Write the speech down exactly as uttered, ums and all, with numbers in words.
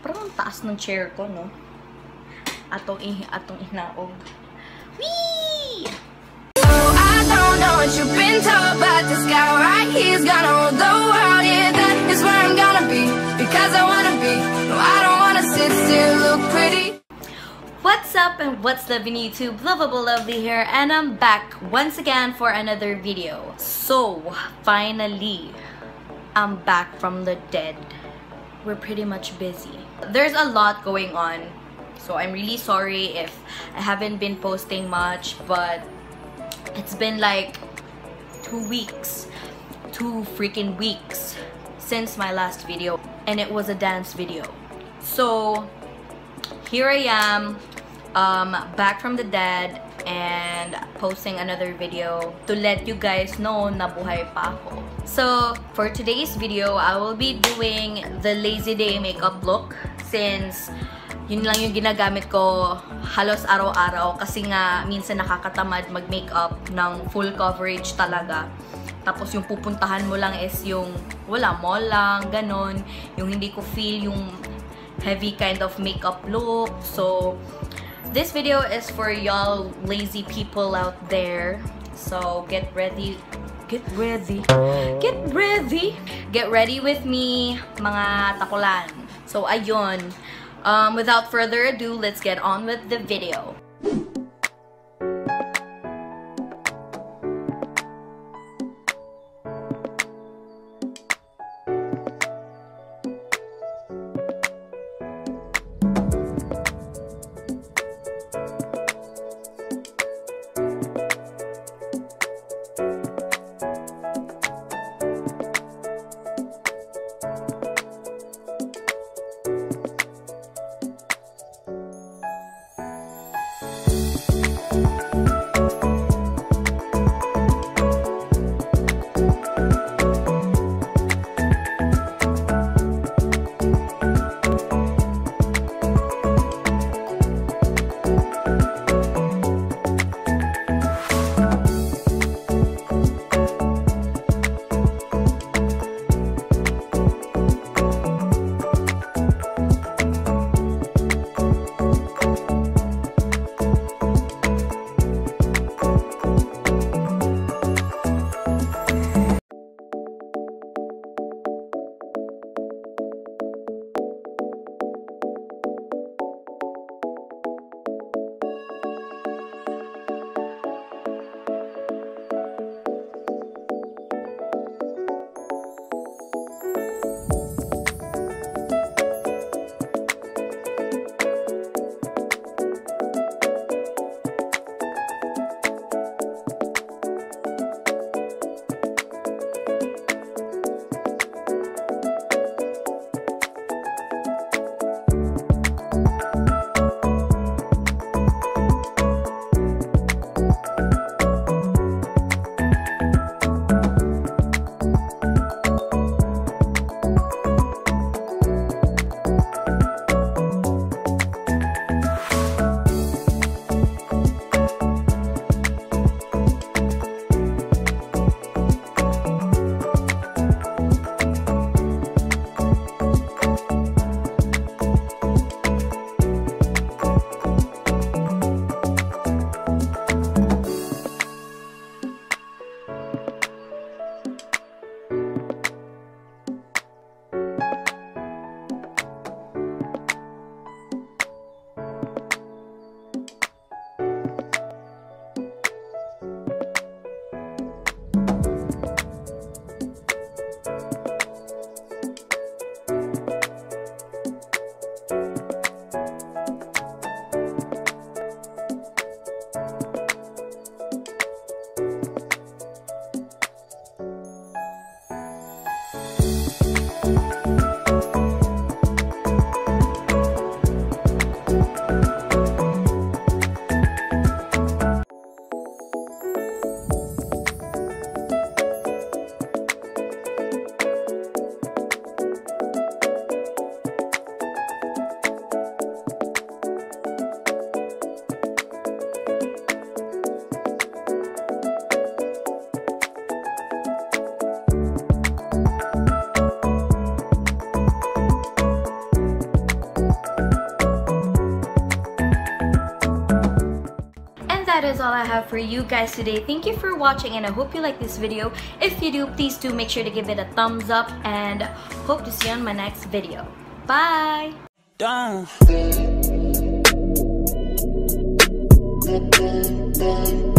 Parang ang taas ng chair ko, no? Atong, atong inaog. Wee! Oh, I don't know what you've been told, but this guy right here's gonna rule the world. Yeah, that is where I'm gonna be, because I wanna be. No, I don't wanna sit still, look pretty. What's up and what's loving YouTube? Lovable Lovely here, and I'm back once again for another video. So, finally, I'm back from the dead. We're pretty much busy. There's a lot going on, so I'm really sorry if I haven't been posting much, but it's been like two weeks, two freaking weeks since my last video, and it was a dance video. So, here I am, um, back from the dead and posting another video to let you guys know na buhay pa ako. So, for today's video, I will be doing the Lazy Day makeup look since yun lang yung ginagamit ko halos araw-araw kasi nga minsan nakakatamad mag-makeup ng full coverage talaga. Tapos yung pupuntahan mo lang is yung wala, mall lang, ganun. Yung hindi ko feel yung heavy kind of makeup look. So this video is for y'all lazy people out there, so get ready get ready get ready get ready with me, mga tapulan. So ayun, um without further ado, let's get on with the video. that is all I have for you guys today. Thank you for watching, and I hope you like this video. If you do, please do make sure to give it a thumbs up, and hope to see you on my next video. Bye! Done. Done. Done.